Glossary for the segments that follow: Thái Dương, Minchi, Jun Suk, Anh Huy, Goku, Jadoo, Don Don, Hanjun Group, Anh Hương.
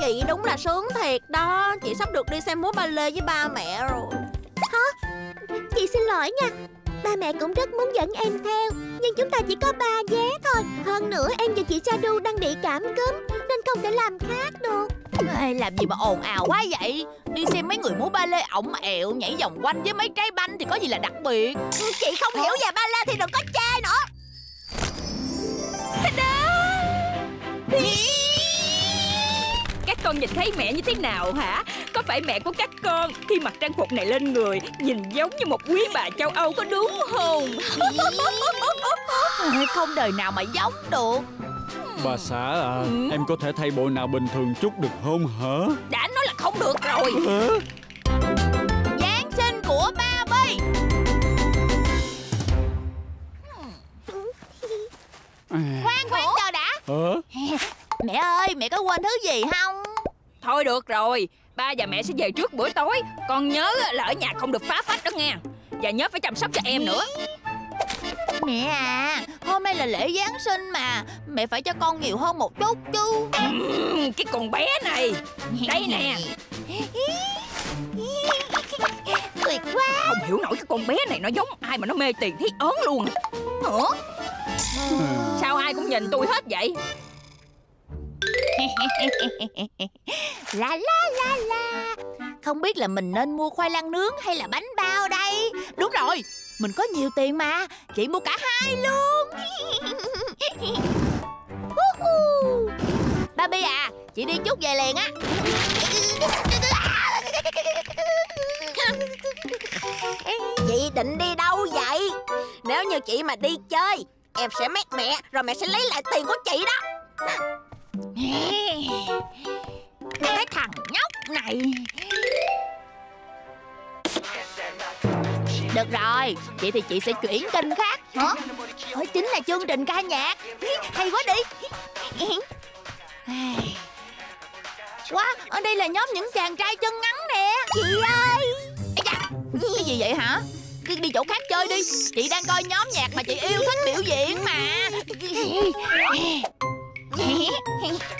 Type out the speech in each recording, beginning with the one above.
Chị đúng là sướng thiệt đó. Chị sắp được đi xem múa ballet với ba mẹ rồi. Hả? Chị xin lỗi nha. Ba mẹ cũng rất muốn dẫn em theo, nhưng chúng ta chỉ có 3 vé thôi. Hơn nữa em và chị Jadoo đang bị cảm cúm nên không thể làm khác được. Ê, làm gì mà ồn ào quá vậy? Đi xem mấy người múa ballet ổng ẹo, nhảy vòng quanh với mấy trái banh thì có gì là đặc biệt. Chị không hiểu về ballet thì đừng có chê nữa. Các con nhìn thấy mẹ như thế nào hả? Có phải mẹ của các con khi mặc trang phục này lên người nhìn giống như một quý bà châu Âu có đúng không? Không đời nào mà giống được. Bà xã à, em có thể thay bộ nào bình thường chút được không hả? Đã nói là không được rồi. Giáng sinh của ba bi. Khoan chờ đã. Mẹ ơi, mẹ có quên thứ gì không? Thôi được rồi, ba và mẹ sẽ về trước bữa tối. Con nhớ là ở nhà không được phá phách đó nghe. Và nhớ phải chăm sóc cho em nữa. Mẹ à, hôm nay là lễ Giáng sinh mà. Mẹ phải cho con nhiều hơn một chút chứ. Cái con bé này. Đây nè. Tuyệt quá. Không hiểu nổi cái con bé này nó giống ai mà nó mê tiền thấy ớn luôn. Ủa? Sao ai cũng nhìn tôi hết vậy? La la la la. Không biết là mình nên mua khoai lang nướng hay là bánh bao đây? Đúng rồi, mình có nhiều tiền mà. Chị mua cả hai luôn. Ba Bi à, chị đi chút về liền á. Chị định đi đâu vậy? Nếu như chị mà đi chơi, em sẽ mét mẹ, rồi mẹ sẽ lấy lại tiền của chị đó. Cái thằng nhóc này. Được rồi, vậy thì chị sẽ chuyển kênh khác. Hả? Đó chính là chương trình ca nhạc. Hay quá đi. Quá, ở đây là nhóm những chàng trai chân ngắn nè. Chị ơi. Cái gì vậy hả? Đi chỗ khác chơi đi. Chị đang coi nhóm nhạc mà chị yêu thích biểu diễn mà.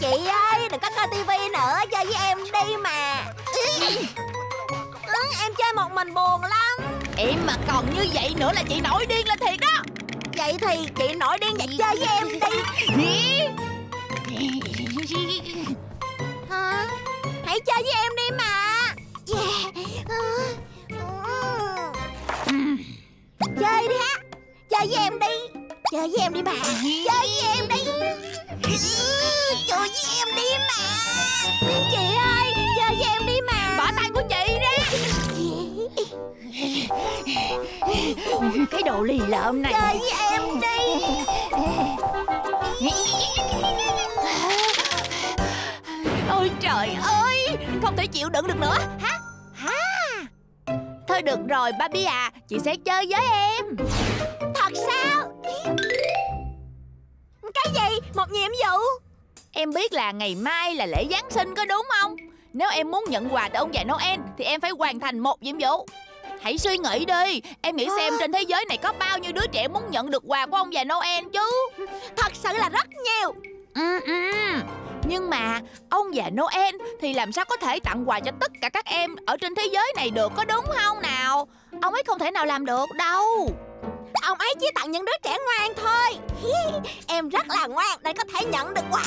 Chị ơi, đừng có coi tivi nữa. Chơi với em đi mà. Em chơi một mình buồn lắm. Em mà còn như vậy nữa là chị nổi điên lên thiệt đó. Vậy thì chị nổi điên vậy chơi với em đi. Hả? Hãy chơi với em đi mà. Chơi đi ha. Chơi với em đi. Chơi với em đi bà. Chơi với em đi. Chơi với em đi mà. Chị ơi, chơi với em đi mà. Bỏ tay của chị ra. Cái đồ lì lợm này. Chơi với em đi. Ôi trời ơi, không thể chịu đựng được nữa. Hả? Thôi được rồi Ba Bi à, chị sẽ chơi với em. Thật sao? Cái gì? Một nhiệm vụ? Em biết là ngày mai là lễ Giáng sinh có đúng không? Nếu em muốn nhận quà từ ông già Noel thì em phải hoàn thành một nhiệm vụ. Hãy suy nghĩ đi. Em nghĩ xem trên thế giới này có bao nhiêu đứa trẻ muốn nhận được quà của ông già Noel chứ. Thật sự là rất nhiều. Nhưng mà ông già Noel thì làm sao có thể tặng quà cho tất cả các em ở trên thế giới này được, có đúng không nào? Ông ấy không thể nào làm được đâu. Ông ấy chỉ tặng những đứa trẻ ngoan thôi. Em rất là ngoan để có thể nhận được quà.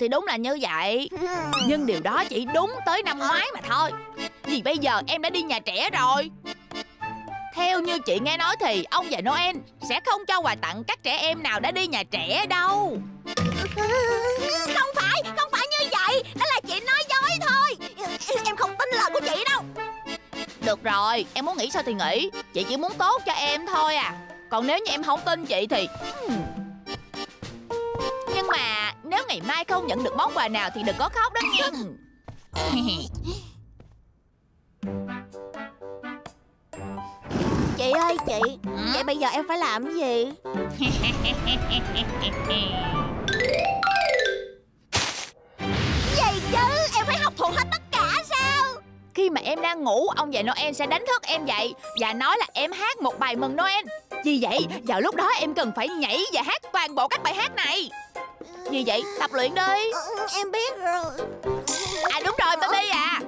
Thì đúng là như vậy. Nhưng điều đó chỉ đúng tới năm ngoái mà thôi. Vì bây giờ em đã đi nhà trẻ rồi. Theo như chị nghe nói thì ông già Noel sẽ không cho quà tặng các trẻ em nào đã đi nhà trẻ đâu. Không phải như vậy. Đó là chị nói dối thôi. Em không tin lời của chị đâu. Được rồi, em muốn nghĩ sao thì nghĩ. Chị chỉ muốn tốt cho em thôi à. Còn nếu như em không tin chị thì... Nhưng mà nếu ngày mai không nhận được món quà nào thì đừng có khóc đó nha. Chị ơi chị, vậy bây giờ em phải làm cái gì? Vậy chứ, em phải học thuộc hết tất cả sao? Khi mà em đang ngủ, ông già Noel sẽ đánh thức em dậy và nói là em hát một bài mừng Noel. Vì vậy, vào lúc đó em cần phải nhảy và hát toàn bộ các bài hát này. Gì vậy? Tập luyện đi. Em biết rồi. À đúng rồi Baby à,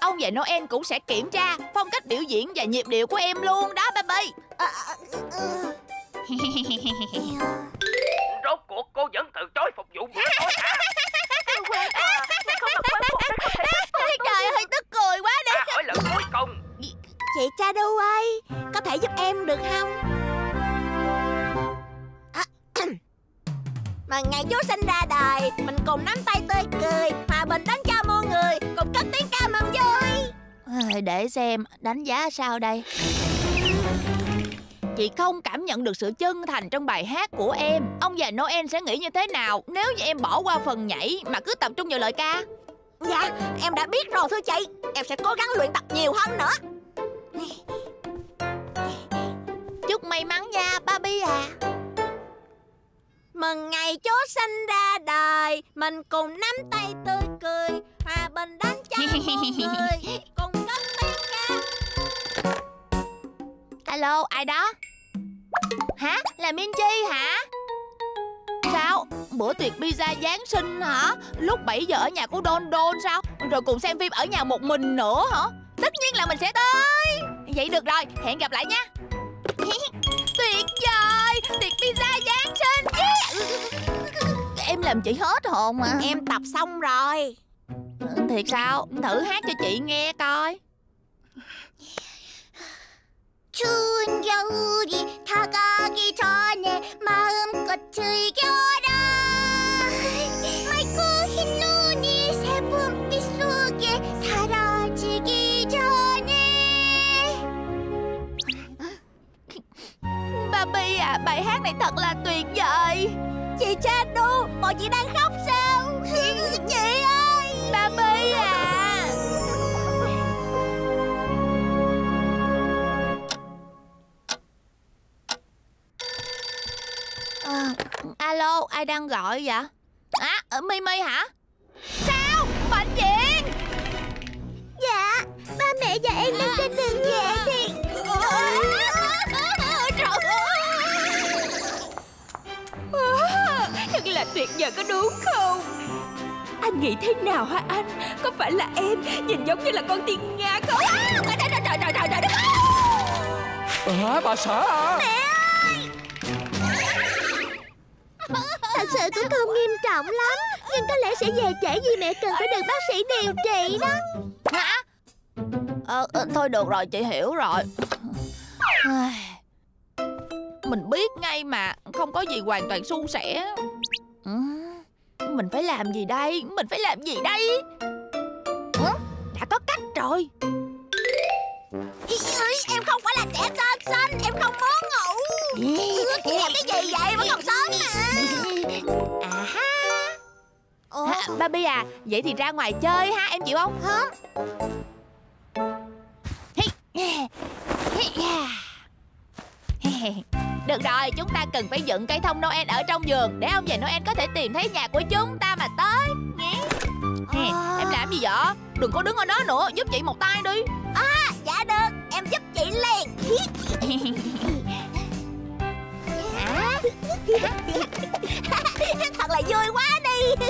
ông và Noel cũng sẽ kiểm tra phong cách biểu diễn và nhịp điệu của em luôn đó Baby. Rốt cuộc cô vẫn từ chối phục vụ bữa tối hả? Trời ơi, tức cười quá đi. Ta hỏi lần cuối cùng. Chị Jadoo ơi, có thể giúp em được không? Mà ngày chú sinh ra đời, mình cùng nắm tay tươi cười, hòa bình đánh cho mọi người, cùng cất tiếng ca mừng vui. Để xem đánh giá sao đây. Chị không cảm nhận được sự chân thành trong bài hát của em. Ông già Noel sẽ nghĩ như thế nào nếu như em bỏ qua phần nhảy mà cứ tập trung vào lời ca? Dạ, em đã biết rồi thưa chị. Em sẽ cố gắng luyện tập nhiều hơn nữa. Chúc may mắn nha Baby à. Mừng ngày Chúa sinh ra đời, mình cùng nắm tay tươi cười, hòa bình đánh cho mọi người, cùng cất tiếng ca. Alo, ai đó? Hả? Là Minchi hả? Sao? Bữa tiệc pizza Giáng sinh hả? Lúc 7 giờ ở nhà của Don Don sao? Rồi cùng xem phim ở nhà một mình nữa hả? Tất nhiên là mình sẽ tới. Vậy được rồi, hẹn gặp lại nha. Tuyệt vời, tiệc pizza Giáng sinh. Em làm chị hết hồn mà. Em tập xong rồi. Thiệt sao? Thử hát cho chị nghe coi. 추운 겨울이 다가기 전에 마음껏 즐겨라. 맑고 흰 눈이 새봄빛 속에 사라지기 전에. Baby à, bài hát này thật là tuyệt vời. Chị Jadoo, mọi chị đang khóc sao? Chị ơi, Baby à. Alo, ai đang gọi vậy? À, ở Mimi hả? Sao? Bệnh viện? Dạ, ba mẹ và em đang trên đường về thì... Thật là tuyệt vời có đúng không? Anh nghĩ thế nào hả anh? Có phải là em nhìn giống như là con tiên Nga không? Bà xã à? Mẹ! Thật sự cũng không nghiêm trọng lắm, nhưng có lẽ sẽ về trễ vì mẹ cần phải được bác sĩ điều trị đó. Hả? Thôi được rồi, chị hiểu rồi. Mình biết ngay mà, không có gì hoàn toàn suôn sẻ. Mình phải làm gì đây? Mình phải làm gì đây? Đã có cách rồi. Em không phải là trẻ sơ sinh, em không muốn ngủ. Chị làm cái gì vậy mà còn sớm mà. À ha, Baby à, vậy thì ra ngoài chơi ha, em chịu không? Hả? Được rồi, chúng ta cần phải dựng cây thông Noel ở trong vườn để ông già Noel có thể tìm thấy nhà của chúng ta mà tới. Em làm gì vậy? Đừng có đứng ở đó nữa, giúp chị một tay đi. Dạ được, em giúp chị liền. Thật là vui quá đi.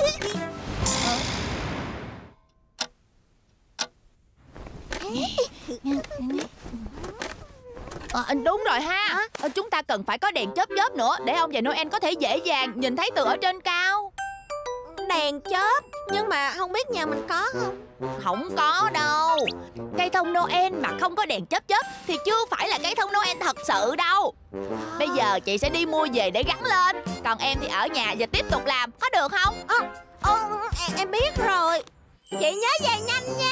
Đúng rồi ha. Chúng ta cần phải có đèn chớp chớp nữa để ông già Noel có thể dễ dàng nhìn thấy từ ở trên cao. Đèn chớp? Nhưng mà không biết nhà mình có không? Không có đâu. Cây thông Noel mà không có đèn chớp chớp thì chưa phải là cây thông Noel thật sự đâu. Bây giờ chị sẽ đi mua về để gắn lên, còn em thì ở nhà và tiếp tục làm, có được không? Em biết rồi. Chị nhớ về nhanh nha.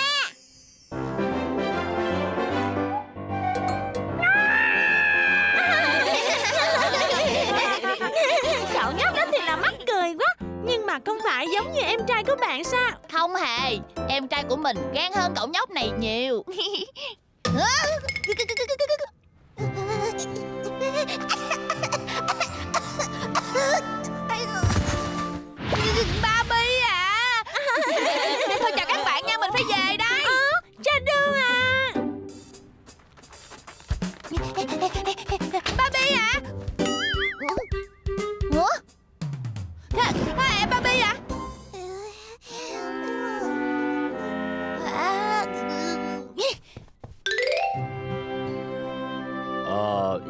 Cậu nhóc đó thì là mắc cười quá. Nhưng mà không phải giống như em trai của bạn sao? Không hề, em trai của mình gan hơn cậu nhóc này nhiều. Baby à. Thôi chào các bạn nha, mình phải về đây. Jadoo à. Baby à. Em Barbie à?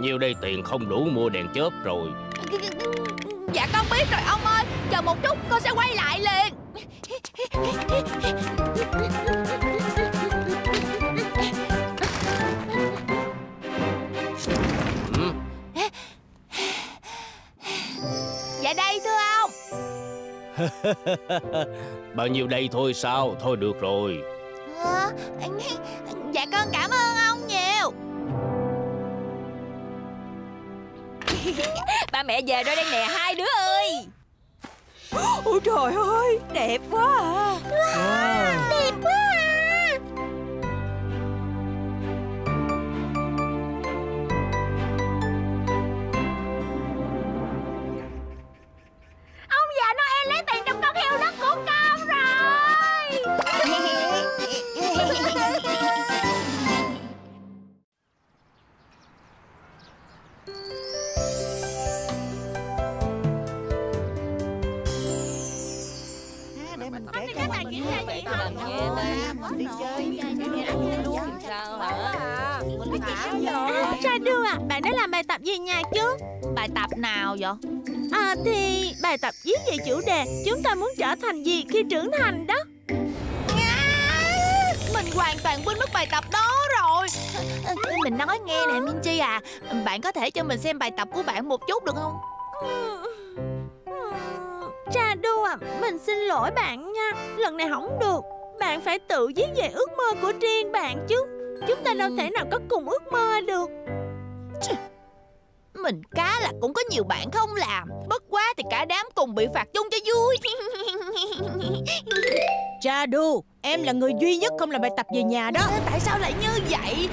Nhiêu đây tiền không đủ mua đèn chớp rồi. Dạ con biết rồi ông ơi. Chờ một chút con sẽ quay lại liền. Dạ đây thưa ông. Bao nhiêu đây thôi sao? Thôi được rồi. Dạ con cảm ơn ông nhiều. Ba mẹ về rồi đây nè hai đứa ơi. Ôi trời ơi, đẹp quá à. Wow, đẹp quá à. Ông già Noel lấy tiền trong con heo đất của con rồi. Đi chơi sao hả? Jadoo à, bạn đã làm bài tập về nhà chứ? Bài tập nào vậy? Thì bài tập viết về chủ đề chúng ta muốn trở thành gì khi trưởng thành đó. Mình hoàn toàn quên mất bài tập đó rồi. Mình nói nghe nè Minchi à, bạn có thể cho mình xem bài tập của bạn một chút được không? Jadoo à, mình xin lỗi bạn nha, lần này không được. Bạn phải tự viết về ước mơ của riêng bạn chứ. Chúng ta đâu thể nào có cùng ước mơ được. Mình cá là cũng có nhiều bạn không làm. Bất quá thì cả đám cùng bị phạt chung cho vui. Jadoo, em là người duy nhất không làm bài tập về nhà đó. Tại sao lại như vậy?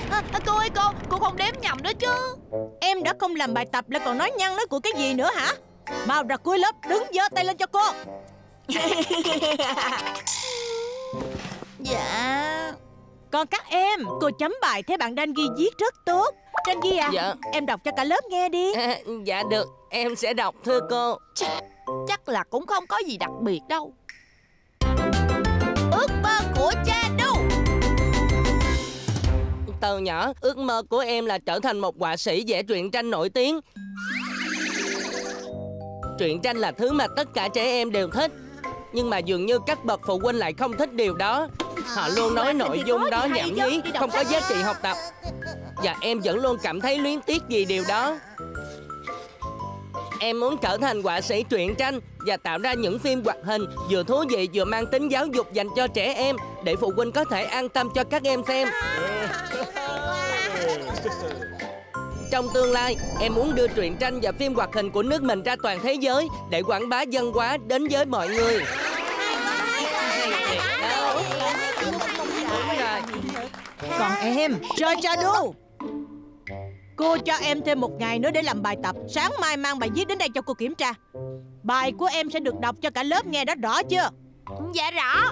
Cô ơi cô không đếm nhầm nữa chứ. Em đã không làm bài tập lại còn nói nhăng nói của cái gì nữa hả? Mau ra cuối lớp đứng giơ tay lên cho cô. Dạ. Còn các em, cô chấm bài thấy bạn Dangy viết rất tốt. Dangy à, dạ. Em đọc cho cả lớp nghe đi. Dạ được, em sẽ đọc thưa cô. Chắc là cũng không có gì đặc biệt đâu. Ước mơ của Jadoo. Từ nhỏ, ước mơ của em là trở thành một họa sĩ vẽ truyện tranh nổi tiếng. Truyện tranh là thứ mà tất cả trẻ em đều thích. Nhưng mà dường như các bậc phụ huynh lại không thích điều đó. Họ luôn nói nội dung đó nhảm nhí, không có giá trị học tập. Và em vẫn luôn cảm thấy luyến tiếc vì điều đó. Em muốn trở thành họa sĩ truyện tranh và tạo ra những phim hoạt hình vừa thú vị vừa mang tính giáo dục dành cho trẻ em, để phụ huynh có thể an tâm cho các em xem. Trong tương lai, em muốn đưa truyện tranh và phim hoạt hình của nước mình ra toàn thế giới để quảng bá văn hóa đến với mọi người. Còn em, cho Jadoo. Cô cho em thêm một ngày nữa để làm bài tập. Sáng mai mang bài viết đến đây cho cô kiểm tra. Bài của em sẽ được đọc cho cả lớp nghe, đã rõ chưa? Dạ rõ.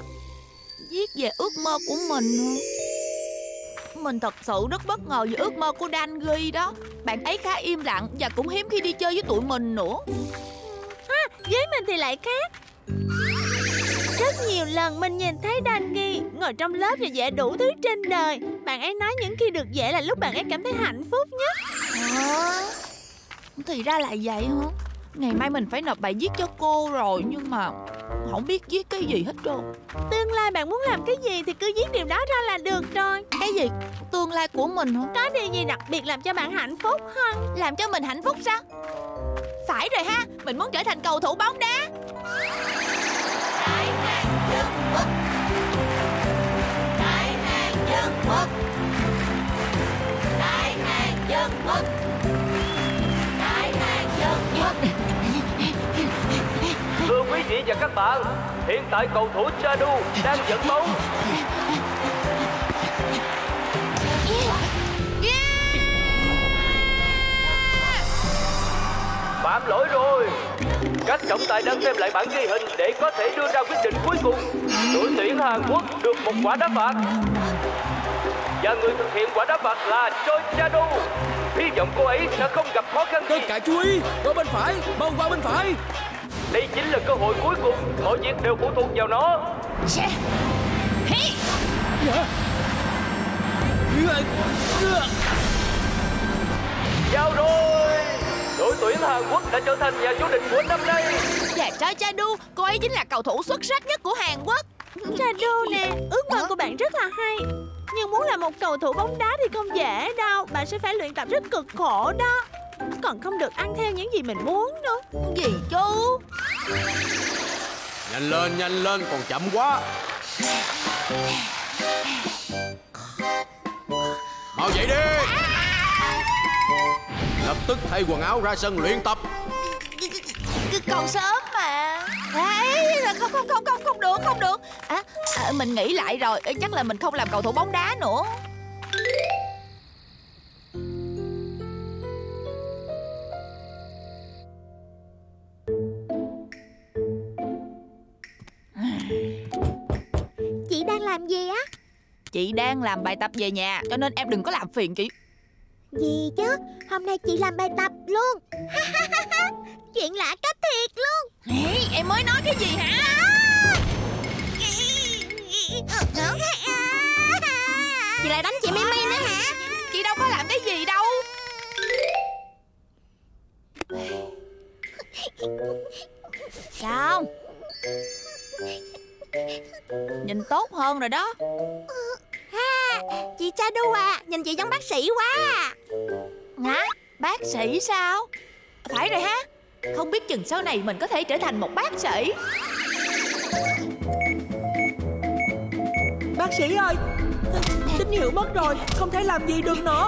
Viết về ước mơ của mình. Mình thật sự rất bất ngờ về ước mơ của Dangy đó. Bạn ấy khá im lặng và cũng hiếm khi đi chơi với tụi mình nữa. Với mình thì lại khác. Rất nhiều lần mình nhìn thấy Dangy ngồi trong lớp và vẽ đủ thứ trên đời. Bạn ấy nói những khi được vẽ là lúc bạn ấy cảm thấy hạnh phúc nhất. Thì ra là vậy hả? Ngày mai mình phải nộp bài viết cho cô rồi. Nhưng mà không biết viết cái gì hết trơn. Tương lai bạn muốn làm cái gì thì cứ viết điều đó ra là được rồi. Cái gì? Tương lai của mình hả? Có điều gì đặc biệt làm cho bạn hạnh phúc không? Làm cho mình hạnh phúc sao? Phải rồi ha, mình muốn trở thành cầu thủ bóng đá. Đại Nam Trung Quốc. Đại Nam Trung Quốc. Đại Nam Trung Quốc. Đại Nam Trung Quốc. Thưa quý vị và các bạn, hiện tại cầu thủ Jadoo đang dẫn bóng. Phạm lỗi rồi. Các trọng tài đang xem lại bản ghi hình để có thể đưa ra quyết định cuối cùng. Đội tuyển Hàn Quốc được một quả đá phạt. Và người thực hiện quả đá phạt là Jadoo. Hy vọng cô ấy sẽ không gặp khó khăn gì. Tất cả chú ý, qua bên phải, mau qua bên phải. Đây chính là cơ hội cuối cùng, mọi việc đều phụ thuộc vào nó. Chào rồi, đội tuyển Hàn Quốc đã trở thành nhà vô địch của năm nay. Dạ cho Jadoo, cô ấy chính là cầu thủ xuất sắc nhất của Hàn Quốc. Jadoo nè, ước mơ của bạn rất là hay, nhưng muốn là một cầu thủ bóng đá thì không dễ đâu. Bạn sẽ phải luyện tập rất cực khổ đó. Còn không được ăn theo những gì mình muốn nữa. Gì chú? Nhanh lên, còn chậm quá. Mau dậy đi. Lập tức thay quần áo ra sân luyện tập. Còn sớm mà. Đấy, không được. Mình nghĩ lại rồi, chắc là mình không làm cầu thủ bóng đá nữa. Chị đang làm gì á? Chị đang làm bài tập về nhà, cho nên em đừng có làm phiền chị. Gì chứ, hôm nay chị làm bài tập luôn. Chuyện lạ cách thiệt luôn. Em mới nói cái gì hả? Chị lại đánh chị Mimi nữa hả? Chị đâu có làm cái gì đâu. Sao? Nhìn tốt hơn rồi đó. Chị Jadoo à, nhìn chị giống bác sĩ quá. Hả? Bác sĩ sao? Phải rồi ha. Không biết chừng sau này mình có thể trở thành một bác sĩ. Bác sĩ ơi, tín hiệu mất rồi, không thể làm gì được nữa.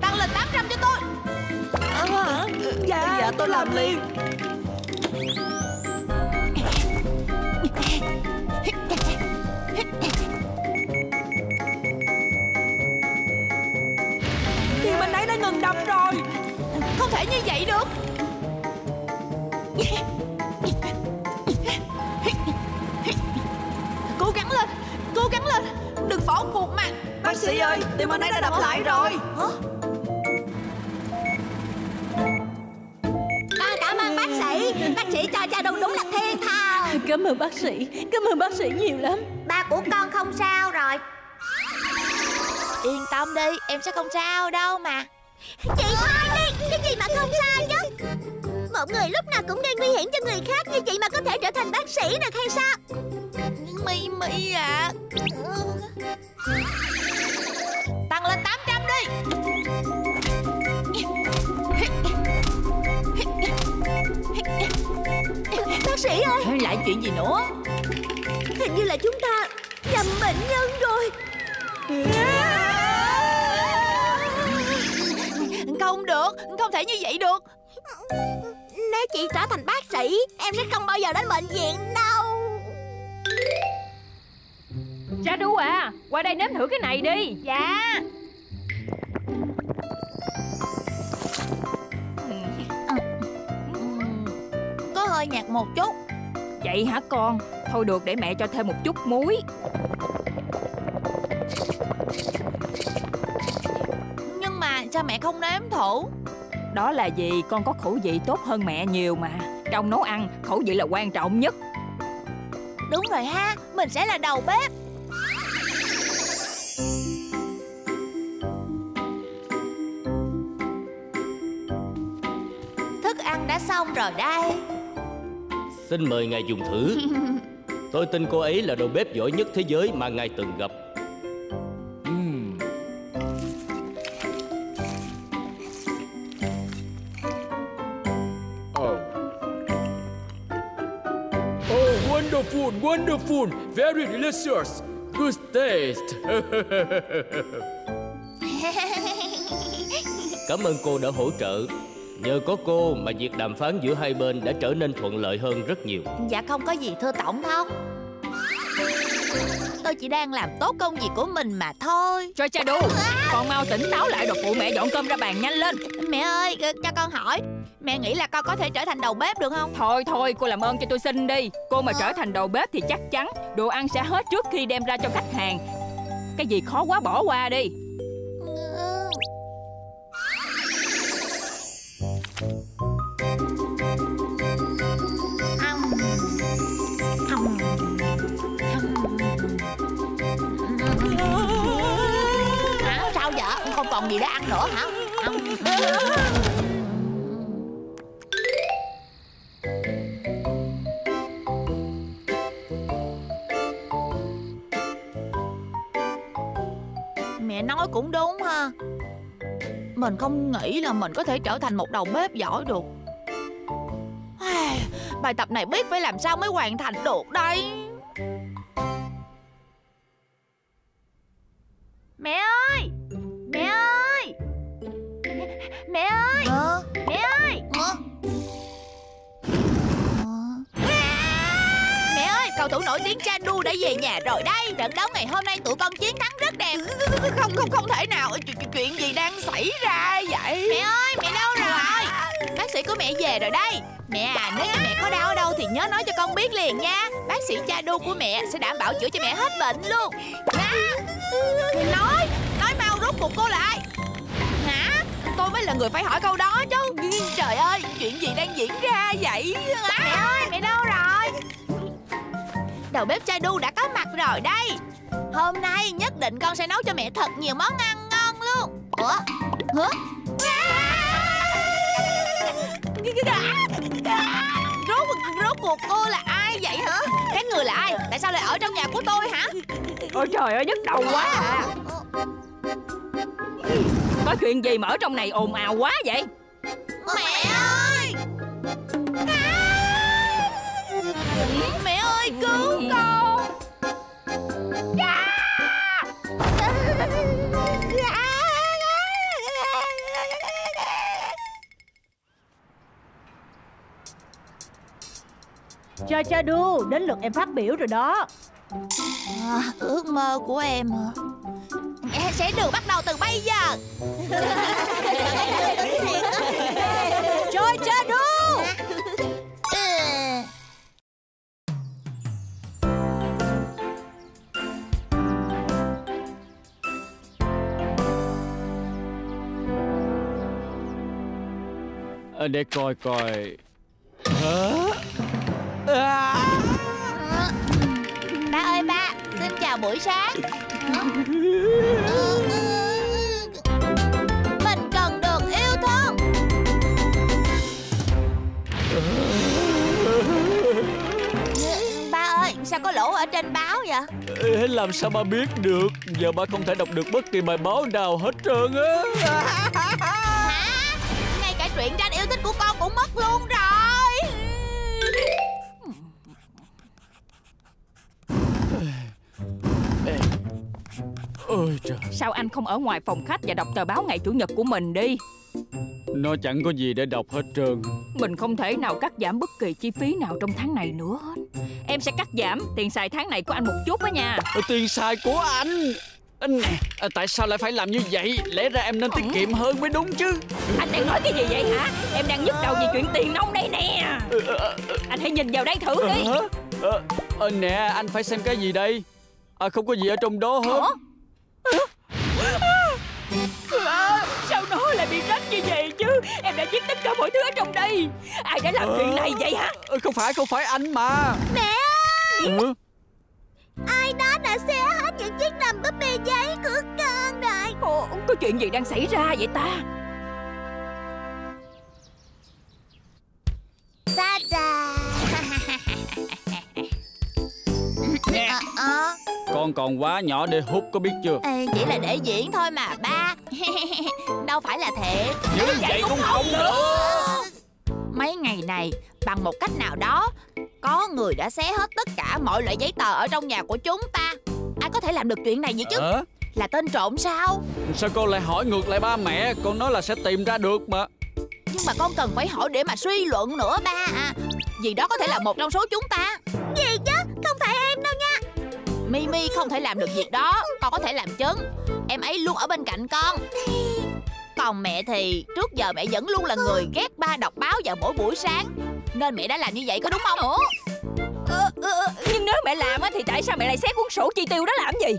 Tăng lên 800 cho tôi. Dạ, tôi làm liền. Thì bên ấy đã ngừng đập rồi. Không thể như vậy được. Cố gắng lên, đừng bỏ cuộc mà. Bác sĩ ơi, tim anh ấy đã đập lại rồi. Hả? Con cảm ơn bác sĩ. Bác sĩ cho Jadoo đúng là thiên thần. Cảm ơn bác sĩ, cảm ơn bác sĩ nhiều lắm. Ba của con không sao rồi. Yên tâm đi, em sẽ không sao đâu mà. Chị thôi đi, cái gì mà không sao chứ. Một người lúc nào cũng gây nguy hiểm cho người khác như chị mà có thể trở thành bác sĩ được hay sao? Mimi à. Tăng lên 800 đi. Bác sĩ ơi. Lại chuyện gì nữa? Hình như là chúng ta nhầm bệnh nhân rồi. Không được, không thể như vậy được. Nếu chị trở thành bác sĩ, em sẽ không bao giờ đến bệnh viện đâu. Jadoo à, qua đây nếm thử cái này đi. Dạ. Có hơi nhạt một chút. Vậy hả con? Thôi được, để mẹ cho thêm một chút muối. Nhưng mà sao mẹ không nếm thử? Đó là vì con có khẩu vị tốt hơn mẹ nhiều mà. Trong nấu ăn, khẩu vị là quan trọng nhất. Đúng rồi ha, mình sẽ là đầu bếp. Thức ăn đã xong rồi đây. Xin mời ngài dùng thử. Tôi tin cô ấy là đầu bếp giỏi nhất thế giới mà ngài từng gặp. Wonderful, wonderful, very delicious, good taste. Cảm ơn cô đã hỗ trợ. Nhờ có cô mà việc đàm phán giữa hai bên đã trở nên thuận lợi hơn rất nhiều. Dạ không có gì thưa tổng thống. Tôi chỉ đang làm tốt công việc của mình mà thôi. Cho Jadoo, con mau tỉnh táo lại rồi phụ mẹ dọn cơm ra bàn nhanh lên. Mẹ ơi, cho con hỏi. Mẹ nghĩ là con có thể trở thành đầu bếp được không? Thôi thôi, cô làm ơn cho tôi xin đi. Cô mà trở thành đầu bếp thì chắc chắn đồ ăn sẽ hết trước khi đem ra cho khách hàng. Cái gì khó quá bỏ qua đi. Hả? Sao vậy? Không còn gì để ăn nữa hả? Mẹ nói cũng đúng ha. Mình không nghĩ là mình có thể trở thành một đầu bếp giỏi được. Bài tập này biết phải làm sao mới hoàn thành được đây. Mẹ ơi! Mẹ ơi! Mẹ ơi! Mẹ ơi! Mẹ ơi! Cầu thủ nổi tiếng Jadoo đã về nhà rồi đây. Trận đấu ngày hôm nay tụi con chiến thắng rất đẹp. Không thể nào. Chuyện gì đang xảy ra vậy? Mẹ ơi! Mẹ đâu rồi? Bác sĩ của mẹ về rồi đây. Mẹ à, nếu như mẹ có đau ở đâu thì nhớ nói cho con biết liền nha. Bác sĩ Jadoo của mẹ sẽ đảm bảo chữa cho mẹ hết bệnh luôn. Hả? Nói mau rốt cuộc cô là ai? Hả? Tôi mới là người phải hỏi câu đó chứ. Trời ơi, chuyện gì đang diễn ra vậy? Mẹ ơi, mẹ đâu rồi? Đầu bếp Jadoo đã có mặt rồi đây. Hôm nay nhất định con sẽ nấu cho mẹ thật nhiều món ăn ngon luôn. Ủa? Hả? Rốt cuộc cô là ai vậy hả? Cái người là ai? Tại sao lại ở trong nhà của tôi hả? Ôi trời ơi, nhức đầu quá à. Có chuyện gì mà ở trong này ồn ào quá vậy? Mẹ ơi! Mẹ ơi, cứu con! Jadoo, đến lượt em phát biểu rồi đó. Ước mơ của em sẽ được bắt đầu từ bây giờ. Jadoo. Để coi coi. Ba ơi ba, xin chào buổi sáng. Mình cần được yêu thương. Ba ơi, sao có lỗ ở trên báo vậy? Làm sao ba biết được? Giờ ba không thể đọc được bất kỳ bài báo nào hết trơn á. Hả? Ngay cả truyện tranh yêu thích của con cũng mất luôn rồi. Ôi trời. Sao anh không ở ngoài phòng khách và đọc tờ báo ngày chủ nhật của mình đi? Nó chẳng có gì để đọc hết trơn. Mình không thể nào cắt giảm bất kỳ chi phí nào trong tháng này nữa hết. Em sẽ cắt giảm tiền xài tháng này của anh một chút đó nha. Tiền xài của anh? Anh nè, tại sao lại phải làm như vậy? Lẽ ra em nên tiết kiệm hơn mới đúng chứ. Anh đang nói cái gì vậy hả? Em đang nhức đầu về chuyện tiền nong đây nè. Anh hãy nhìn vào đây thử đi. Nè, anh phải xem cái gì đây? Không có gì ở trong đó hết. Sao nó lại bị rách như vậy chứ? Em đã giết tất cả mọi thứ ở trong đây. Ai đã làm chuyện này vậy hả? Không phải anh mà. Mẹ ơi! Ai đó đã xé hết những chiếc đầm búp bê giấy của con rồi. Có chuyện gì đang xảy ra vậy ta? Ta-da. Con còn quá nhỏ để hút có biết chưa? Chỉ là để diễn thôi mà ba. Đâu phải là thiệt. Như vậy cũng không nữa. Mấy ngày này, bằng một cách nào đó, có người đã xé hết tất cả mọi loại giấy tờ ở trong nhà của chúng ta. Ai có thể làm được chuyện này vậy chứ? Là tên trộm sao? Sao con lại hỏi ngược lại ba mẹ? Con nói là sẽ tìm ra được mà. Nhưng mà con cần phải hỏi để mà suy luận nữa ba à. Vì đó có thể là một trong số chúng ta. Gì chứ? Không phải em đâu nha. Mimi không thể làm được việc đó. Con có thể làm chứng. Em ấy luôn ở bên cạnh con. Còn mẹ thì trước giờ mẹ vẫn luôn là người ghét ba đọc báo vào mỗi buổi sáng. Nên mẹ đã làm như vậy có đúng không? Nhưng nếu mẹ làm thì tại sao mẹ lại xét cuốn sổ chi tiêu đó làm gì?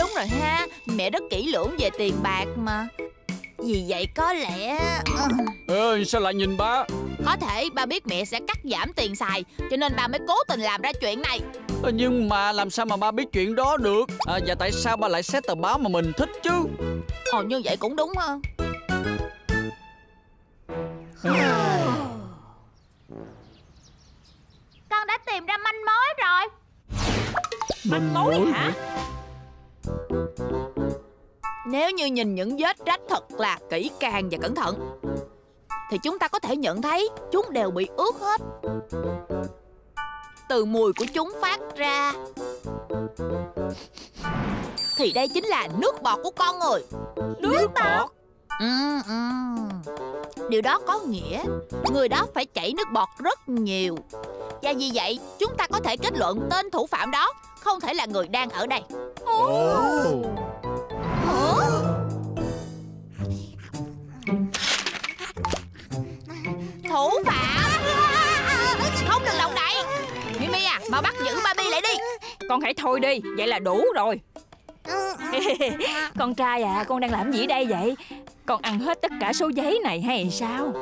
Đúng rồi ha. Mẹ rất kỹ lưỡng về tiền bạc mà. Vì vậy có lẽ... Sao lại nhìn ba? Có thể ba biết mẹ sẽ cắt giảm tiền xài, cho nên ba mới cố tình làm ra chuyện này. Nhưng mà làm sao mà ba biết chuyện đó được? Và tại sao ba lại xét tờ báo mà mình thích chứ? Như vậy cũng đúng hơn. Con đã tìm ra manh mối rồi. Manh mối hả? Nếu như nhìn những vết rách thật là kỹ càng và cẩn thận thì chúng ta có thể nhận thấy chúng đều bị ướt hết. Từ mùi của chúng phát ra thì đây chính là nước bọt của con người. Nước bọt? Điều đó có nghĩa người đó phải chảy nước bọt rất nhiều. Và vì vậy chúng ta có thể kết luận tên thủ phạm đó không thể là người đang ở đây. Thủ phạm! Không được động đậy! Mimi à, bà bắt giữ Baby lại đi! Con hãy thôi đi, vậy là đủ rồi. Con trai à, con đang làm gì đây vậy? Con ăn hết tất cả số giấy này hay sao?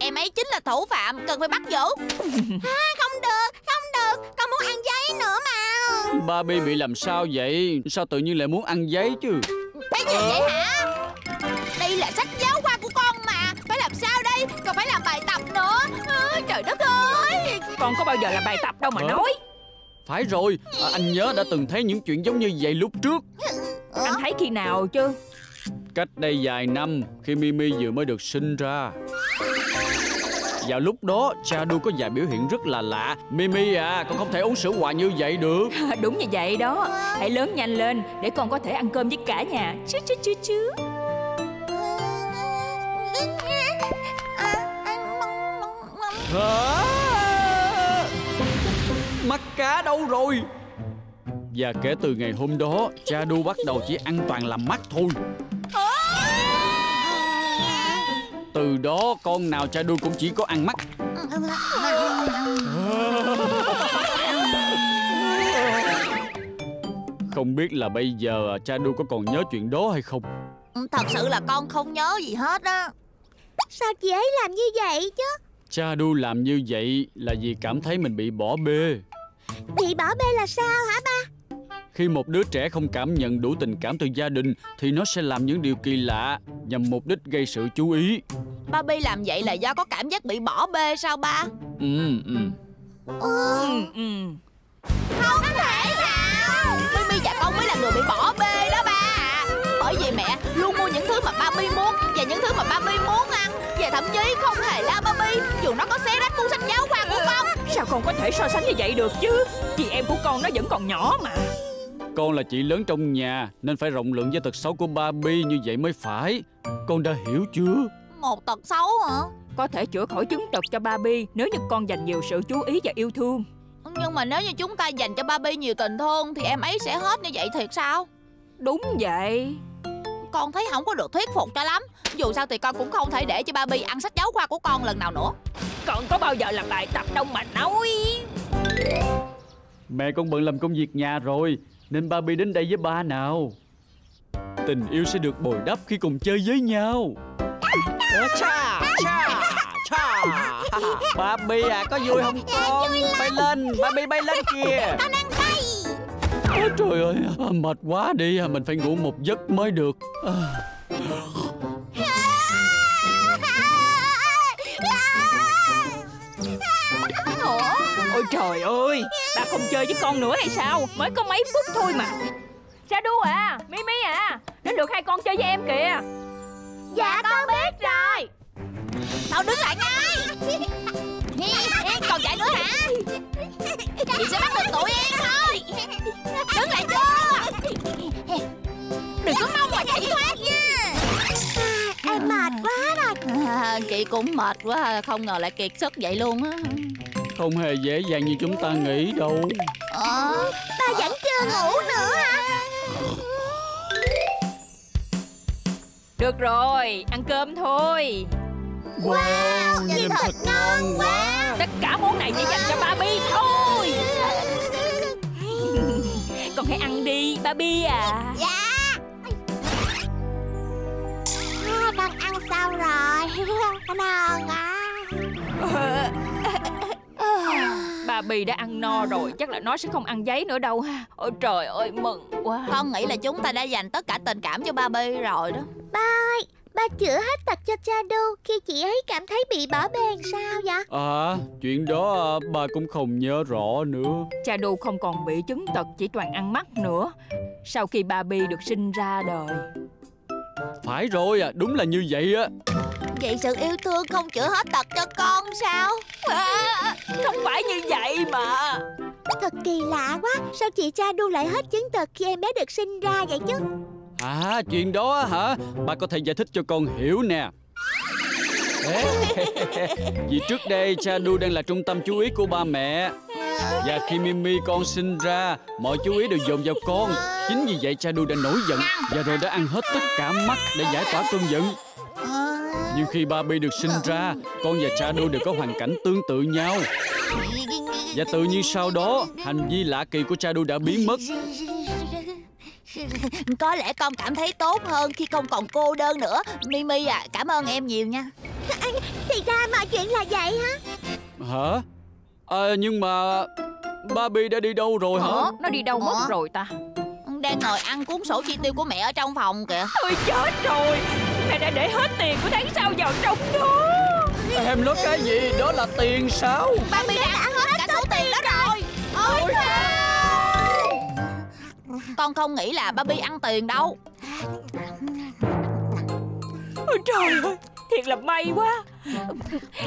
Em ấy chính là thủ phạm, cần phải bắt giữ. Không được, con muốn ăn giấy nữa mà. Baby bị làm sao vậy? Sao tự nhiên lại muốn ăn giấy chứ? Cái gì vậy hả? Đây là sách giáo khoa của con mà. Phải làm sao đây? Còn phải làm bài tập nữa. Trời đất ơi! Con có bao giờ làm bài tập đâu mà nói. Phải rồi, anh nhớ đã từng thấy những chuyện giống như vậy lúc trước. Anh thấy khi nào chứ? Cách đây vài năm, khi Mimi vừa mới được sinh ra. Vào lúc đó, Jadoo có vài biểu hiện rất là lạ. Mimi à, con không thể uống sữa hoài như vậy được. Đúng như vậy đó. Hãy lớn nhanh lên để con có thể ăn cơm với cả nhà. Chứ. Hả? Mắt cá đâu rồi? Và kể từ ngày hôm đó, Jadoo bắt đầu chỉ ăn toàn là mắt thôi. Từ đó con nào Jadoo cũng chỉ có ăn mắt. Không biết là bây giờ Jadoo có còn nhớ chuyện đó hay không? Thật sự là con không nhớ gì hết á. Sao chị ấy làm như vậy chứ? Jadoo làm như vậy là vì cảm thấy mình bị bỏ bê. Bị bỏ bê là sao hả ba? Khi một đứa trẻ không cảm nhận đủ tình cảm từ gia đình thì nó sẽ làm những điều kỳ lạ nhằm mục đích gây sự chú ý. Baby làm vậy là do có cảm giác bị bỏ bê sao ba? Không thể nào! Mimi và con mới là người bị bỏ bê đó ba à. Bởi vì mẹ luôn mua những thứ mà Baby muốn và những thứ mà Baby muốn ăn. Và thậm chí không hề la Baby dù nó có xé rách cuốn sách giáo khoa của con. Sao con có thể so sánh như vậy được chứ? Chị em của con nó vẫn còn nhỏ mà. Con là chị lớn trong nhà nên phải rộng lượng với tật xấu của Baby như vậy mới phải. Con đã hiểu chưa? Một tật xấu hả? Có thể chữa khỏi chứng tật cho Baby nếu như con dành nhiều sự chú ý và yêu thương. Nhưng mà nếu như chúng ta dành cho Baby nhiều tình thương thì em ấy sẽ hết như vậy thiệt sao? Đúng vậy. Con thấy không có được thuyết phục cho lắm. Dù sao thì con cũng không thể để cho Baby ăn sách giáo khoa của con lần nào nữa. Con có bao giờ làm bài tập đâu mà nói. Mẹ con bận làm công việc nhà rồi nên Baby đến đây với ba nào. Tình yêu sẽ được bồi đắp khi cùng chơi với nhau. Baby à, có vui không con? Bay lên, Baby bay lên kìa. Con đang bay. Ôi trời ơi, mệt quá đi, mình phải ngủ một giấc mới được. Ôi trời ơi, bà không chơi với con nữa hay sao? Mới có mấy phút thôi mà. Jadoo à, Mimi à, đến lượt hai con chơi với em kìa. Dạ con biết rồi. Tao đứng lại ngay. Còn chạy nữa hả? Chị sẽ bắt được tụi em thôi. Đứng lại chưa? Đừng có mong mà chạy thoát nha. Em mệt quá rồi. Chị cũng mệt quá, không ngờ lại kiệt sức vậy luôn á. Không hề dễ dàng như chúng ta nghĩ đâu. Ta vẫn chưa ngủ nữa hả? Được rồi, ăn cơm thôi. Wow, nhìn thật ngon quá. Tất cả món này chỉ dành cho Baby thôi. Con hãy ăn đi, Baby à. Dạ. Con ăn xong rồi. Con ngon quá. Bà Bì đã ăn no rồi, chắc là nó sẽ không ăn giấy nữa đâu ha. Ôi trời ơi, mừng quá. Con nghĩ là chúng ta đã dành tất cả tình cảm cho ba Bì rồi đó. Ba ơi, ba chữa hết tật cho Jadoo khi chị ấy cảm thấy bị bỏ bê sao vậy? Chuyện đó ba cũng không nhớ rõ nữa. Jadoo không còn bị chứng tật chỉ toàn ăn mắt nữa sau khi ba Bì được sinh ra đời. Phải rồi, đúng là như vậy á. Vậy sự yêu thương không chữa hết tật cho con sao? Không phải như vậy mà. Thật kỳ lạ quá, sao chị Jadoo lại hết chứng tật khi em bé được sinh ra vậy chứ? Chuyện đó hả? Bà có thể giải thích cho con hiểu nè. Vì trước đây Jadoo đang là trung tâm chú ý của ba mẹ. Và khi Mimi con sinh ra, mọi chú ý đều dồn vào con. Chính vì vậy Jadoo đã nổi giận và rồi đã ăn hết tất cả mắt để giải tỏa cơn giận. Nhưng khi ba Bì được sinh ra, con và Jadoo đều có hoàn cảnh tương tự nhau. Và tự nhiên sau đó, hành vi lạ kỳ của Jadoo đã biến mất. Có lẽ con cảm thấy tốt hơn khi không còn cô đơn nữa. Mimi à, cảm ơn em nhiều nha. Thì ra mọi chuyện là vậy hả? Hả? Nhưng mà ba Bì đã đi đâu rồi hả? Nó đi đâu mất rồi ta? Đang ngồi ăn cuốn sổ chi tiêu của mẹ ở trong phòng kìa. Tôi chết rồi, mẹ đã để hết tiền của tháng sau vào trong đó. Em nói cái gì? Đó là tiền sao? Ba Bì đã hết cả số tiền đó rồi. Ôi sao? Con không nghĩ là ba Bì ăn tiền đâu. Ôi trời ơi, thiệt là may quá.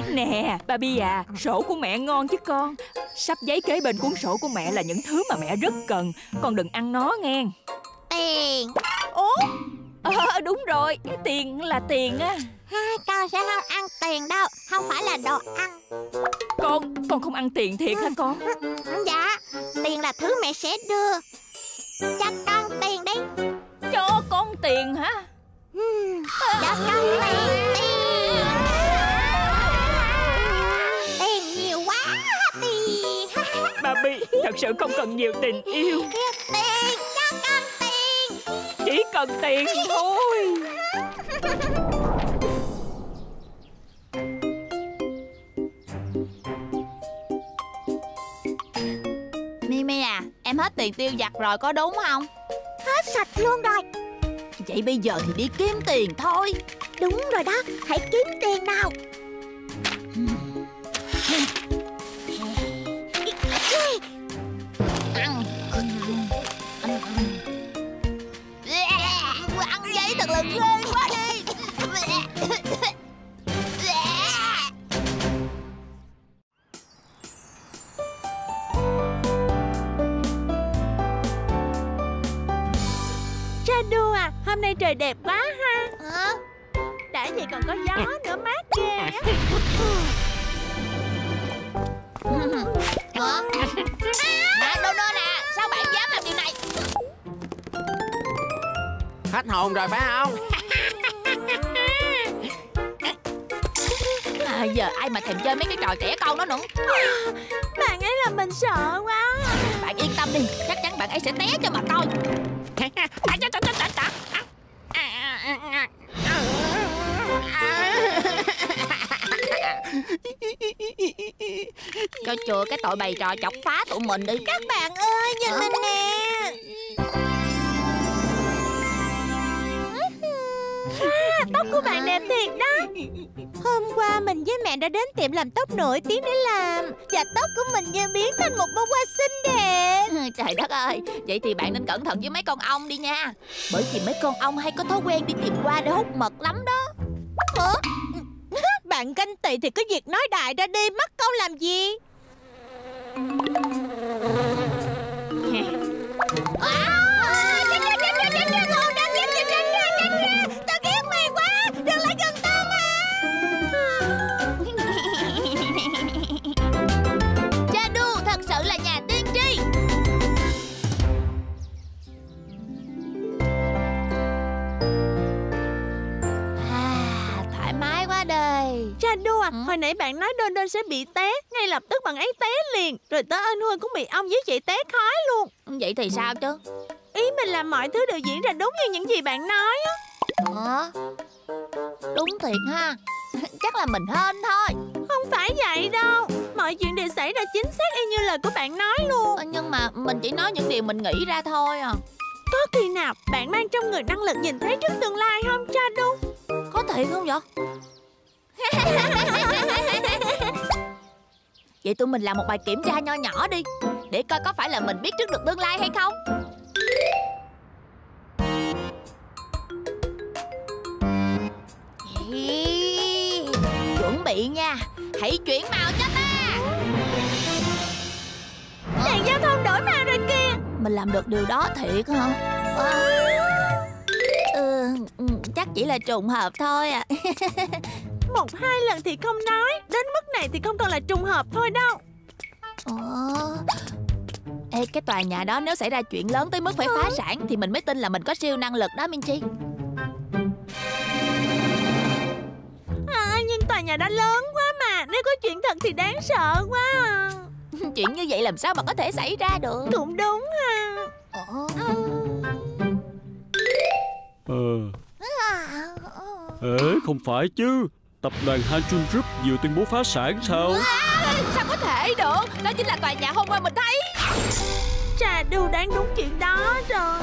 Nè, ba Bì à, sổ của mẹ ngon chứ con. Sắp giấy kế bên cuốn sổ của mẹ là những thứ mà mẹ rất cần. Con đừng ăn nó nghe. Tiền. Đúng rồi, tiền là tiền á. Con sẽ không ăn tiền đâu, không phải là đồ ăn. Con không ăn tiền thiệt hả con? Dạ, tiền là thứ mẹ sẽ đưa. Cho con tiền đi. Cho con tiền hả? Cho con tiền đi. Tiền nhiều quá, tiền. Bà Bì thật sự không cần nhiều tình yêu. Tiền, cho con tiền. Chỉ cần tiền thôi. Mimi à, em hết tiền tiêu vặt rồi có đúng không? Hết sạch luôn rồi. Vậy bây giờ thì đi kiếm tiền thôi. Đúng rồi đó, hãy kiếm tiền nào. Ăn giấy thật là ghê quá đi. Jadoo à, hôm nay trời đẹp quá ha. Đã vậy còn có gió nữa, mát ghê. Don Don à, sao bạn dám làm điều này? Hết hồn rồi phải không? Giờ ai mà thèm chơi mấy cái trò trẻ con đó nữa. Bạn ấy làm mình sợ quá. Bạn yên tâm đi, chắc chắn bạn ấy sẽ té cho mà coi. Cho chừa cái tội bày trò chọc phá tụi mình đi. Các bạn ơi, nhìn mình nè. Tóc của bạn đẹp thiệt đó. Hôm qua mình với mẹ đã đến tiệm làm tóc nổi tiếng để làm, và tóc của mình như biến thành một bông hoa xinh đẹp. Trời đất ơi, vậy thì bạn nên cẩn thận với mấy con ong đi nha. Bởi vì mấy con ong hay có thói quen đi tìm hoa để hút mật lắm đó. Bạn ganh tị thì cứ việc nói đại ra đi, mắc câu làm gì. Tôi ghét mày quá, đừng lại gần tao mà. Jadoo thật sự là nhà tiên tri. Thoải mái quá đời. Jadoo à, hồi nãy bạn nói Don Don sẽ bị té, ngay lập tức bạn ấy té liền. Rồi tới Anh Hương cũng bị ong với chị té khói luôn. Vậy thì sao chứ? Ý mình là mọi thứ đều diễn ra đúng như những gì bạn nói á. Đúng thiệt ha. Chắc là mình hên thôi. Không phải vậy đâu. Mọi chuyện đều xảy ra chính xác y như lời của bạn nói luôn. Nhưng mà mình chỉ nói những điều mình nghĩ ra thôi à. Có khi nào bạn mang trong người năng lực nhìn thấy trước tương lai không Jadoo? Có thiệt không vậy? Vậy tụi mình làm một bài kiểm tra nho nhỏ đi, để coi có phải là mình biết trước được tương lai hay không. Chuẩn bị nha, hãy chuyển màu cho ta. Đèn giao thông đổi màu rồi kìa. Mình làm được điều đó thiệt hả? Chắc chỉ là trùng hợp thôi à. Một hai lần thì không nói, đến mức này thì không còn là trùng hợp thôi đâu. Ê, cái tòa nhà đó nếu xảy ra chuyện lớn tới mức phải phá sản thì mình mới tin là mình có siêu năng lực đó Minchi. Nhưng tòa nhà đó lớn quá mà, nếu có chuyện thật thì đáng sợ quá à. Chuyện như vậy làm sao mà có thể xảy ra được. Cũng đúng ha. Không phải chứ. Tập đoàn Hanjun Group vừa tuyên bố phá sản sao? Sao có thể được? Đó chính là tòa nhà hôm qua mình thấy. Jadoo đoán đúng chuyện đó rồi.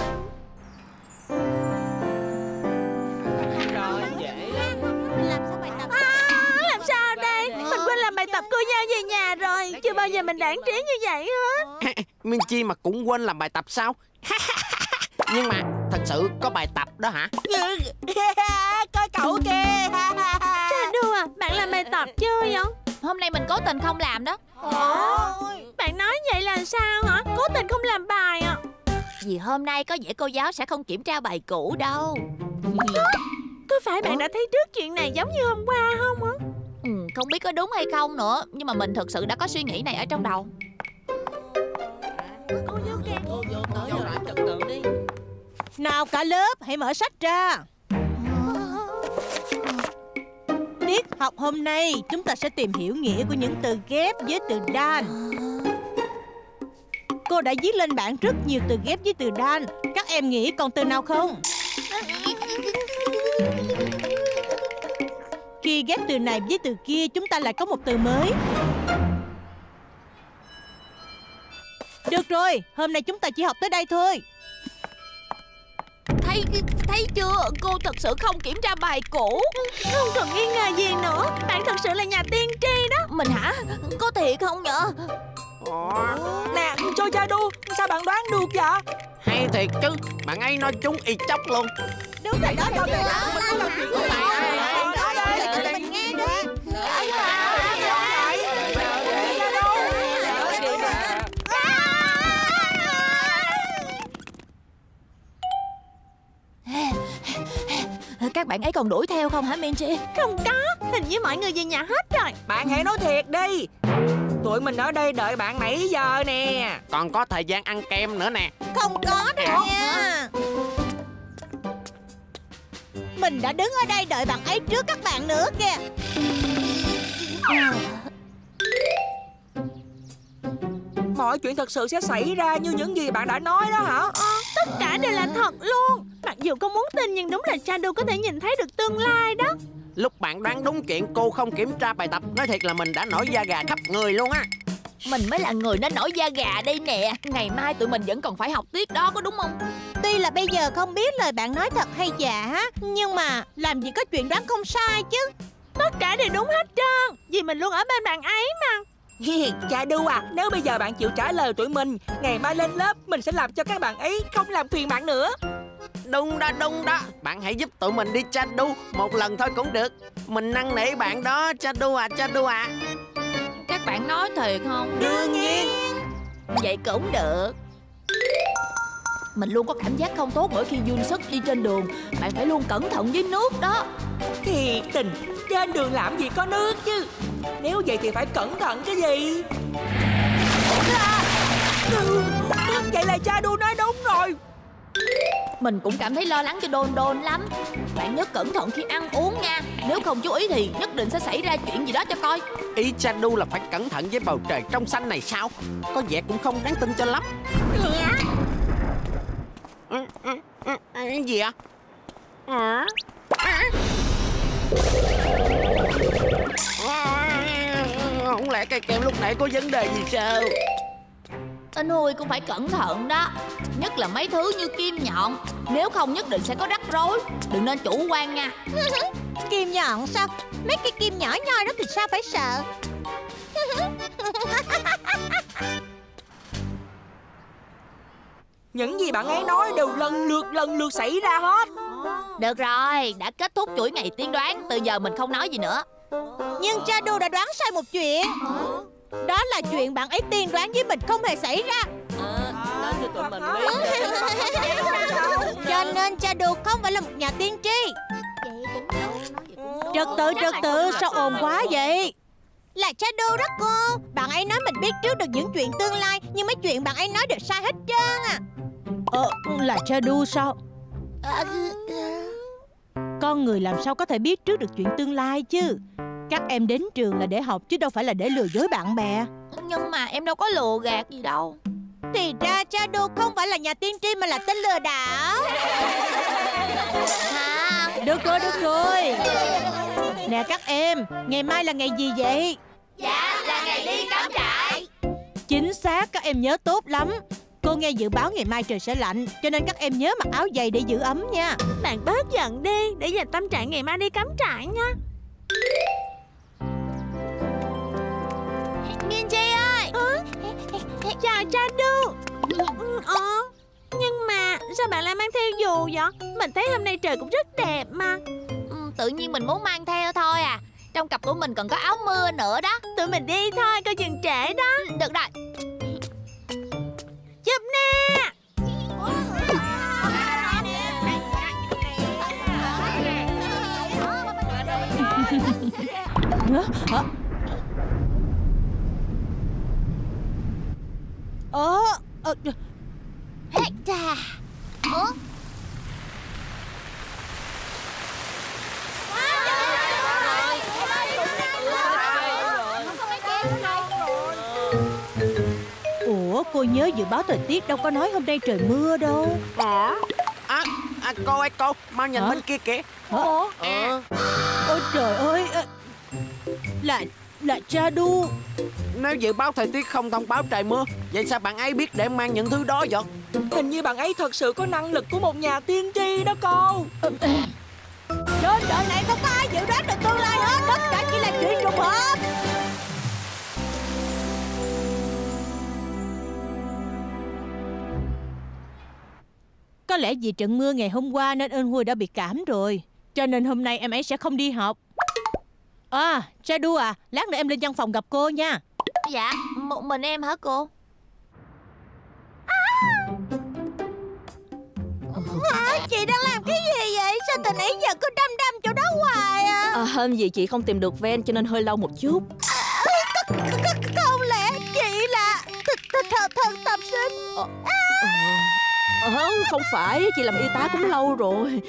Làm sao đây? Mình quên làm bài tập cô giao về nhà rồi. Chưa bao giờ mình đản trí như vậy hết. Minchi mà cũng quên làm bài tập sao? Nhưng mà thật sự có bài tập đó hả? Coi cậu kìa. Jadoo à, bạn làm bài tập chưa vậy? Hôm nay mình cố tình không làm đó. Bạn nói vậy là sao hả? Cố tình không làm bài à? Vì hôm nay có vẻ cô giáo sẽ không kiểm tra bài cũ đâu. Có phải bạn đã thấy trước chuyện này giống như hôm qua không hả? Không biết có đúng hay không nữa, nhưng mà mình thực sự đã có suy nghĩ này ở trong đầu. Cô vô kìa. Cô vô tới rồi, trật tự đi. Nào cả lớp, hãy mở sách ra. Tiết học hôm nay, chúng ta sẽ tìm hiểu nghĩa của những từ ghép với từ đan. Cô đã viết lên bảng rất nhiều từ ghép với từ đan. Các em nghĩ còn từ nào không? Khi ghép từ này với từ kia, chúng ta lại có một từ mới. Được rồi, hôm nay chúng ta chỉ học tới đây thôi. Thấy chưa, cô thật sự không kiểm tra bài cũ. Không cần nghi ngờ gì nữa, bạn thật sự là nhà tiên tri đó. Mình hả? Có thiệt không vậy? Nè, cho Jadoo, sao bạn đoán được vậy? Hay thiệt chứ, bạn ấy nói chúng y chóc luôn. Đúng rồi đó, đúng rồi đó. Mình có chuyện của bạn đó đây. Mình nghe đi. Các bạn ấy còn đuổi theo không hả Minchi? Không có, hình như mọi người về nhà hết rồi. Bạn hãy nói thiệt đi. Tụi mình ở đây đợi bạn nãy giờ nè. Còn có thời gian ăn kem nữa nè. Không có đâu nha. Mình đã đứng ở đây đợi bạn ấy trước các bạn nữa kìa. Mọi chuyện thật sự sẽ xảy ra như những gì bạn đã nói đó hả? Tất cả đều là thật luôn. Mặc dù cô muốn tin nhưng đúng là Jadoo có thể nhìn thấy được tương lai đó. Lúc bạn đoán đúng chuyện cô không kiểm tra bài tập, nói thiệt là mình đã nổi da gà khắp người luôn á. Mình mới là người nên nổi da gà đây nè. Ngày mai tụi mình vẫn còn phải học tiết đó có đúng không? Tuy là bây giờ không biết lời bạn nói thật hay giả, nhưng mà làm gì có chuyện đoán không sai chứ. Tất cả đều đúng hết trơn, vì mình luôn ở bên bạn ấy mà. Jadoo à, nếu bây giờ bạn chịu trả lời tụi mình, ngày mai lên lớp mình sẽ làm cho các bạn ấy không làm phiền bạn nữa. Đúng đó, đúng đó. Bạn hãy giúp tụi mình đi Jadoo. Một lần thôi cũng được. Mình năn nỉ bạn đó Jadoo à, Jadoo à. Các bạn nói thiệt không? Đương nhiên. Vậy cũng được. Mình luôn có cảm giác không tốt mỗi khi Jun Suk đi trên đường. Bạn phải luôn cẩn thận với nước đó. Thiệt tình, trên đường làm gì có nước chứ. Nếu vậy thì phải cẩn thận cái gì. Vậy là Jadoo nói đúng rồi. Mình cũng cảm thấy lo lắng cho Don Don lắm. Bạn nhớ cẩn thận khi ăn uống nha. Nếu không chú ý thì nhất định sẽ xảy ra chuyện gì đó cho coi. Ý Jadoo là phải cẩn thận với bầu trời trong xanh này sao? Có vẻ cũng không đáng tin cho lắm. Gì ạ? lẽ cây kẹo lúc nãy có vấn đề gì sao? Anh Huy cũng phải cẩn thận đó. Nhất là mấy thứ như kim nhọn, nếu không nhất định sẽ có rắc rối. Đừng nên chủ quan nha. Kim nhọn sao? Mấy cái kim nhỏ nhoi đó thì sao phải sợ? Những gì bạn ấy nói đều lần lượt xảy ra hết. Được rồi, đã kết thúc chuỗi ngày tiên đoán. Từ giờ mình không nói gì nữa. Nhưng Jadoo đã đoán sai một chuyện. Đó là chuyện bạn ấy tiên đoán với mình không hề xảy ra. Cho nên Jadoo không phải là một nhà tiên tri. Trật tự, sao ồn quá vậy? Là Jadoo đó cô. Bạn ấy nói mình biết trước được những chuyện tương lai, nhưng mấy chuyện bạn ấy nói đều sai hết trơn à. Là Jadoo sao? Con người làm sao có thể biết trước được chuyện tương lai chứ? Các em đến trường là để học chứ đâu phải là để lừa dối bạn bè. Nhưng mà em đâu có lừa gạt gì đâu. Thì ra Jadoo không phải là nhà tiên tri mà là tên lừa đảo. Được rồi. Nè các em, ngày mai là ngày gì vậy? Dạ, là ngày đi cắm trại. Chính xác, các em nhớ tốt lắm. Cô nghe dự báo ngày mai trời sẽ lạnh, cho nên các em nhớ mặc áo dày để giữ ấm nha. Bạn bớt giận đi, để dành tâm trạng ngày mai đi cắm trại nha. Minchi ơi! Chào Jadoo. Nhưng mà sao bạn lại mang theo dù vậy? Mình thấy hôm nay trời cũng rất đẹp mà. Tự nhiên mình muốn mang theo thôi à. Trong cặp của mình còn có áo mưa nữa đó. Tụi mình đi thôi, coi chừng trễ đó. Được rồi. Chụp nè. Ủa, cô nhớ dự báo thời tiết đâu có nói hôm nay trời mưa đâu. Cô ơi cô, mau nhìn bên kia kìa. Ôi trời ơi, là Jadoo. Nếu dự báo thời tiết không thông báo trời mưa, vậy sao bạn ấy biết để mang những thứ đó vậy? Hình như bạn ấy thật sự có năng lực của một nhà tiên tri đó cô. Trên đời này không có ai dự đoán được tương lai hết. Tất cả chỉ là chuyện trùng hợp. Có lẽ vì trận mưa ngày hôm qua nên Anh Huy đã bị cảm rồi, cho nên hôm nay em ấy sẽ không đi học. Jadoo à, lát nữa em lên văn phòng gặp cô nha. Dạ, một mình em hả cô? Chị đang làm cái gì vậy? Sao từ nãy giờ cứ đăm chỗ đó hoài à? Hôm gì chị không tìm được ven cho nên hơi lâu một chút. Không lẽ chị là thần tập sinh? Không phải, chị làm y tá cũng lâu rồi.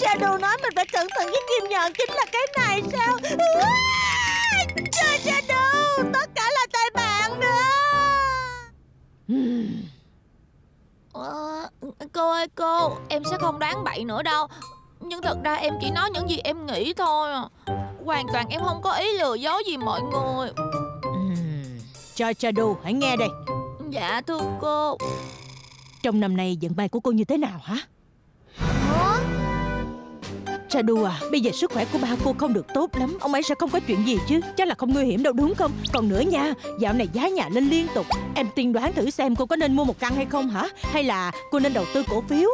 Jadoo nói mình phải cẩn thận với kim nhọn chính là cái này sao? Trời Jadoo, tất cả là tại bạn đó. Cô ơi cô, em sẽ không đoán bậy nữa đâu. Nhưng thật ra em chỉ nói những gì em nghĩ thôi. Hoàn toàn em không có ý lừa dối gì mọi người. Jadoo, hãy nghe đây. Dạ thưa cô. Trong năm nay vận may của cô như thế nào hả? Jadoo à, bây giờ sức khỏe của ba cô không được tốt lắm. Ông ấy sẽ không có chuyện gì chứ? Chắc là không nguy hiểm đâu đúng không? Còn nữa nha, dạo này giá nhà lên liên tục. Em tiên đoán thử xem cô có nên mua một căn hay không hả? Hay là cô nên đầu tư cổ phiếu?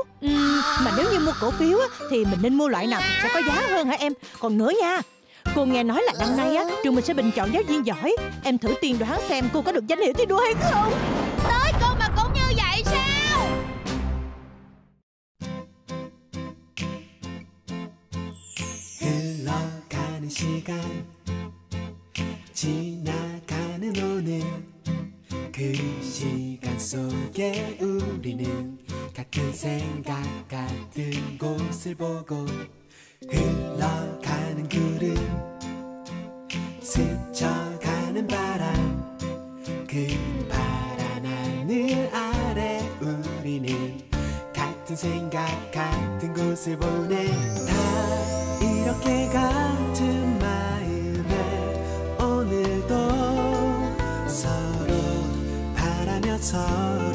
Mà nếu như mua cổ phiếu thì mình nên mua loại nào sẽ có giá hơn hả em? Còn nữa nha, cô nghe nói là năm nay trường mình sẽ bình chọn giáo viên giỏi. Em thử tiên đoán xem cô có được danh hiệu thi đua hay không? Tới cô mà cũng như vậy sao? 흘러가는 시간 지나가는 오늘 그 시간 속에 우리는 같은 생각 같은 곳을 보고 흘러가는 구름 스쳐가는 바람 그 파란 하늘 아래 우리는 같은 생각 같은 곳을 보내 다 이렇게 같은 마음에 서로 바라면서